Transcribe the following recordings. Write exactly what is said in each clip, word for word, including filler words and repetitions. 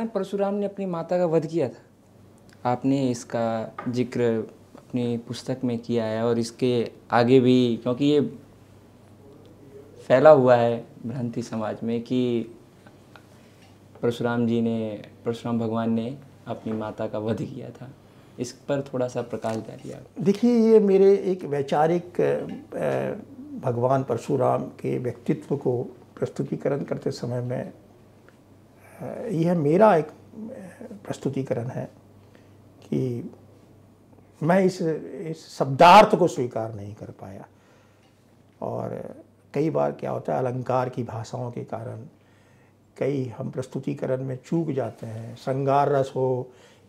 भगवान परशुराम ने अपनी माता का वध किया था। आपने इसका जिक्र अपनी पुस्तक में किया है और इसके आगे भी, क्योंकि ये फैला हुआ है भ्रांति समाज में कि परशुराम जी ने, परशुराम भगवान ने अपनी माता का वध किया था, इस पर थोड़ा सा प्रकाश डालिए आप। देखिए, ये मेरे एक वैचारिक भगवान परशुराम के व्यक्तित्व को प्रस्तुतिकरण करते समय में यह मेरा एक प्रस्तुतिकरण है कि मैं इस इस शब्दार्थ को स्वीकार नहीं कर पाया। और कई बार क्या होता है, अलंकार की भाषाओं के कारण कई हम प्रस्तुतिकरण में चूक जाते हैं। श्रृंगार रस हो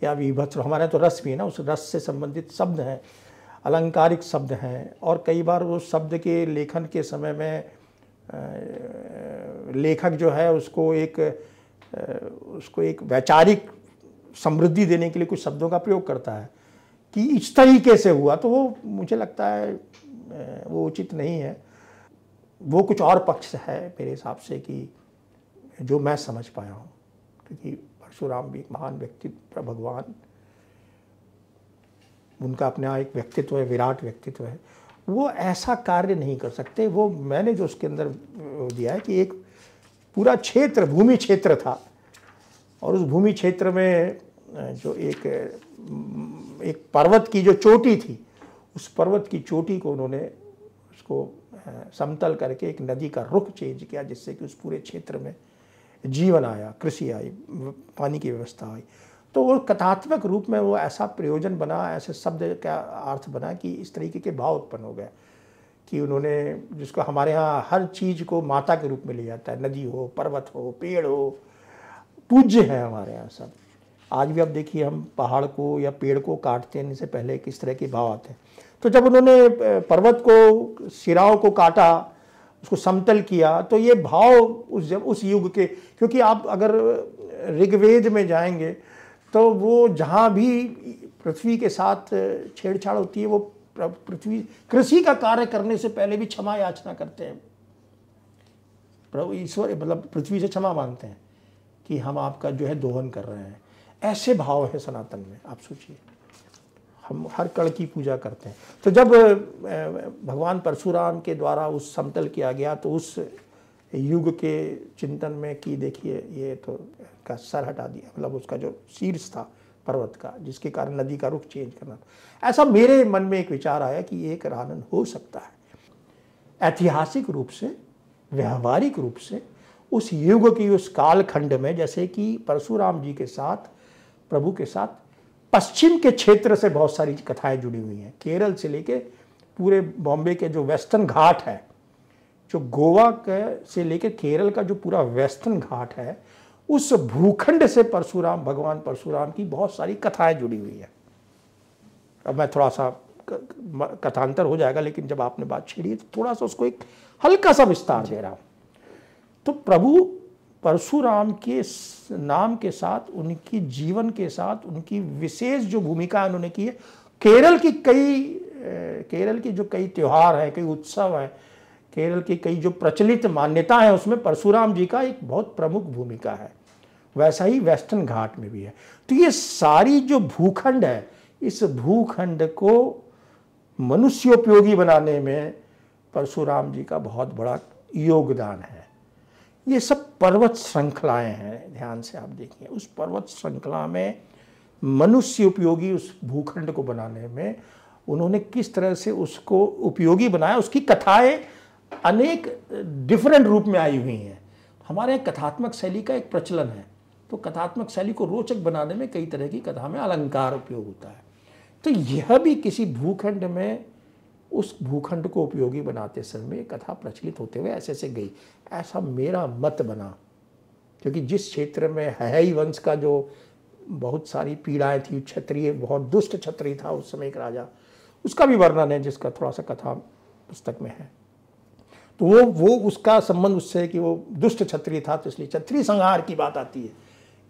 या विभत्स, हमारे तो रस भी है ना, उस रस से संबंधित शब्द हैं, अलंकारिक शब्द हैं। और कई बार वो शब्द के लेखन के समय में लेखक जो है उसको एक उसको एक वैचारिक समृद्धि देने के लिए कुछ शब्दों का प्रयोग करता है कि इस तरीके से हुआ, तो वो मुझे लगता है वो उचित नहीं है। वो कुछ और पक्ष है मेरे हिसाब से कि जो मैं समझ पाया हूँ, क्योंकि परशुराम भी एक महान व्यक्तित्व, भगवान, उनका अपना एक व्यक्तित्व है, विराट व्यक्तित्व है। वो ऐसा कार्य नहीं कर सकते। वो मैंने जो उसके अंदर दिया है कि एक पूरा क्षेत्र, भूमि क्षेत्र था, और उस भूमि क्षेत्र में जो एक एक पर्वत की जो चोटी थी, उस पर्वत की चोटी को उन्होंने उसको समतल करके एक नदी का रुख चेंज किया, जिससे कि उस पूरे क्षेत्र में जीवन आया, कृषि आई, पानी की व्यवस्था आई। तो वो कथात्मक रूप में वो ऐसा प्रयोजन बना, ऐसे शब्द का अर्थ बना कि इस तरीके के भाव उत्पन्न हो गए कि उन्होंने, जिसको हमारे यहाँ हर चीज़ को माता के रूप में लिया जाता है, नदी हो, पर्वत हो, पेड़ हो, पूज्य है हमारे यहाँ सब। आज भी आप देखिए, हम पहाड़ को या पेड़ को काटते हैं, इनसे पहले किस तरह के भाव आते हैं। तो जब उन्होंने पर्वत को, सिराओं को काटा, उसको समतल किया, तो ये भाव उस जब उस युग के, क्योंकि आप अगर ऋग्वेद में जाएंगे तो वो जहाँ भी पृथ्वी के साथ छेड़छाड़ होती है, वो पृथ्वी कृषि का कार्य करने से पहले भी क्षमा याचना करते हैं प्रभु ईश्वर, मतलब पृथ्वी से क्षमा मांगते हैं कि हम आपका जो है दोहन कर रहे हैं। ऐसे भाव है सनातन में। आप सोचिए, हम हर कण की पूजा करते हैं। तो जब भगवान परशुराम के द्वारा उस समतल किया गया, तो उस युग के चिंतन में कि देखिए, ये तो का सर हटा दिया, मतलब उसका जो शीर्ष था पर्वत का, जिसके कारण नदी का रुख चेंज करना, ऐसा मेरे मन में एक विचार आया कि ये एक रानन हो सकता है। ऐतिहासिक रूप से, व्यवहारिक रूप से, उस युग की, उस कालखंड में, जैसे कि परशुराम जी के साथ, प्रभु के साथ पश्चिम के क्षेत्र से बहुत सारी कथाएं जुड़ी हुई हैं। केरल से लेके पूरे बॉम्बे के जो वेस्टर्न घाट है, जो गोवा के से लेकर केरल का जो पूरा वेस्टर्न घाट है, उस भूखंड से परशुराम, भगवान परशुराम की बहुत सारी कथाएं जुड़ी हुई है। अब मैं थोड़ा सा कथांतर हो जाएगा, लेकिन जब आपने बात छेड़ी है तो थोड़ा सा उसको एक हल्का सा विस्तार दे रहा हूँ। तो प्रभु परशुराम के नाम के साथ, उनकी जीवन के साथ, उनकी विशेष जो भूमिका उन्होंने की है, केरल की कई केरल की जो कई त्यौहार हैं, कई उत्सव हैं, केरल की कई जो प्रचलित मान्यता है, उसमें परशुराम जी का एक बहुत प्रमुख भूमिका है। वैसा ही वेस्टर्न घाट में भी है। तो ये सारी जो भूखंड है, इस भूखंड को मनुष्योपयोगी बनाने में परशुराम जी का बहुत बड़ा योगदान है। ये सब पर्वत श्रृंखलाएं हैं, ध्यान से आप देखिए। उस पर्वत श्रृंखला में मनुष्य उपयोगी, उस भूखंड को बनाने में उन्होंने किस तरह से उसको उपयोगी बनाया, उसकी कथाएं अनेक डिफरेंट रूप में आई हुई हैं। हमारे कथात्मक शैली का एक प्रचलन है, तो कथात्मक शैली को रोचक बनाने में कई तरह की कथा में अलंकार उपयोग होता है। तो यह भी किसी भूखंड में, उस भूखंड को उपयोगी बनाते समय कथा प्रचलित होते हुए ऐसे ऐसे गई, ऐसा मेरा मत बना। क्योंकि जिस क्षेत्र में हैहय वंश का जो बहुत सारी पीड़ाएं थी, क्षत्रिय, बहुत दुष्ट क्षत्रिय था उस समय एक राजा, उसका भी वर्णन है, जिसका थोड़ा सा कथा पुस्तक में है। तो वो वो उसका संबंध उससे कि वो दुष्ट क्षत्रिय था, तो इसलिए क्षत्रिय संहार की बात आती है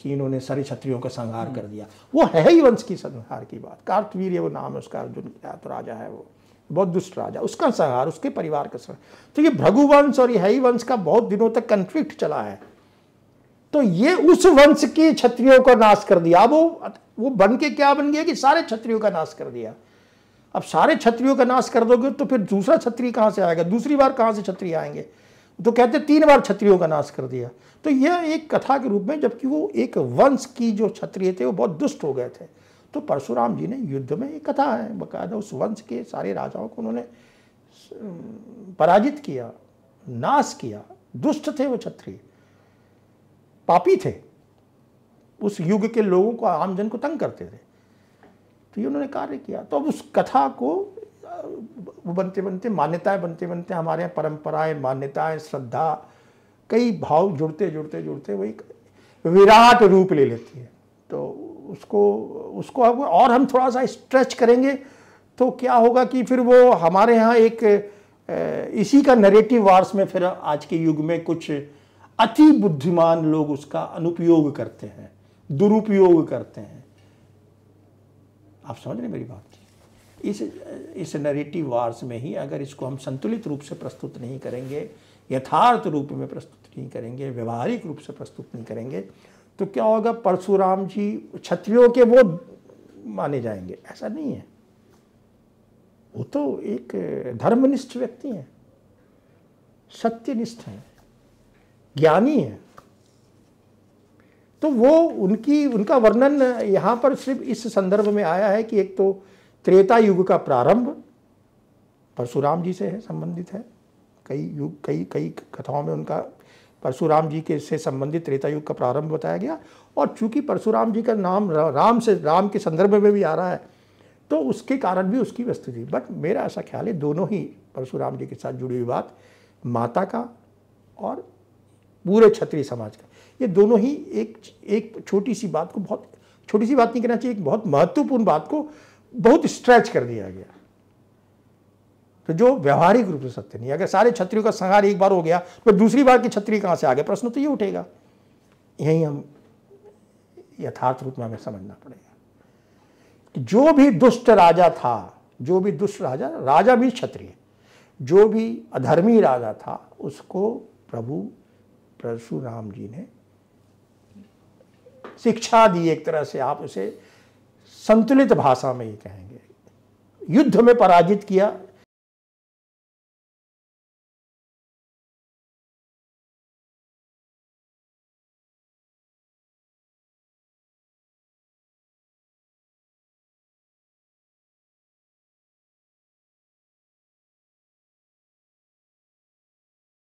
कि इन्होंने सारे क्षत्रियों का संहार कर दिया। वो हैहय वंश की संहार की बात, कार्तवीर्य वो नाम है उसका, अर्जुन तो राजा है, वो बहुत दुष्ट राजा, उसका संहार, उसके परिवार का संहार। तो ये भृगुवंश और हैहय वंश का बहुत दिनों तक कन्फ्लिक्ट चला है। तो ये उस वंश के क्षत्रियों का नाश कर दिया। वो वो बन के क्या बन गया कि सारे क्षत्रियों का नाश कर दिया। अब सारे क्षत्रियों का नाश कर दोगे तो फिर दूसरा क्षत्रिय कहाँ से आएगा, दूसरी बार कहाँ से क्षत्रिय आएंगे। तो कहते तीन बार क्षत्रियों का नाश कर दिया। तो यह एक कथा के रूप में, जबकि वो एक वंश की जो क्षत्रिय थे वो बहुत दुष्ट हो गए थे। तो परशुराम जी ने युद्ध में एक कथा है बकायदा उस वंश के सारे राजाओं को उन्होंने पराजित किया, नाश किया। दुष्ट थे वो क्षत्रिय, पापी थे, उस युग के लोगों को, आमजन को तंग करते थे। तो ये उन्होंने कार्य किया। तो अब उस कथा को बनते बनते मान्यताएं बनते बनते हमारे यहाँ परंपराएं, मान्यताएं, श्रद्धा, कई भाव जुड़ते जुड़ते जुड़ते वो एक विराट रूप ले लेती है। तो उसको उसको और हम थोड़ा सा स्ट्रेच करेंगे तो क्या होगा कि फिर वो हमारे यहाँ एक इसी का नरेटिव वार्स में फिर आज के युग में कुछ अति बुद्धिमान लोग उसका अनुपयोग करते हैं, दुरुपयोग करते हैं। आप समझ रहे मेरी बात की। इस इस नरेटिव वार्स में ही अगर इसको हम संतुलित रूप से प्रस्तुत नहीं करेंगे, यथार्थ रूप में प्रस्तुत नहीं करेंगे, व्यवहारिक रूप से प्रस्तुत नहीं करेंगे, तो क्या होगा, परशुराम जी क्षत्रियों के वो माने जाएंगे। ऐसा नहीं है, वो तो एक धर्मनिष्ठ व्यक्ति हैं, सत्यनिष्ठ हैं, ज्ञानी हैं। तो वो उनकी उनका वर्णन यहाँ पर सिर्फ इस संदर्भ में आया है कि एक तो त्रेता युग का प्रारंभ परशुराम जी से है, संबंधित है। कई युग कई कई कथाओं में उनका परशुराम जी के से संबंधित त्रेता युग का प्रारंभ बताया गया। और चूंकि परशुराम जी का नाम राम से, राम के संदर्भ में भी आ रहा है, तो उसके कारण भी उसकी वस्तु थी। बट मेरा ऐसा ख्याल है दोनों ही परशुराम जी के साथ जुड़ी हुई बात, माता का और पूरे क्षत्रिय समाज का, ये दोनों ही एक एक छोटी सी बात को, बहुत छोटी सी बात नहीं कहना चाहिए, एक बहुत महत्वपूर्ण बात को बहुत स्ट्रेच कर दिया गया। तो जो व्यवहारिक रूप से सत्य नहीं, अगर सारे क्षत्रियों का संहार एक बार हो गया तो दूसरी बार के क्षत्रिय कहाँ से आ गए, प्रश्न तो ये उठेगा। यही हम यथार्थ रूप में हमें समझना पड़ेगा कि जो भी दुष्ट राजा था, जो भी दुष्ट राजा, राजा भी क्षत्रिय, जो भी अधर्मी राजा था, उसको प्रभु परशुराम जी ने शिक्षा दी एक तरह से। आप उसे संतुलित भाषा में ये कहेंगे, युद्ध में पराजित किया,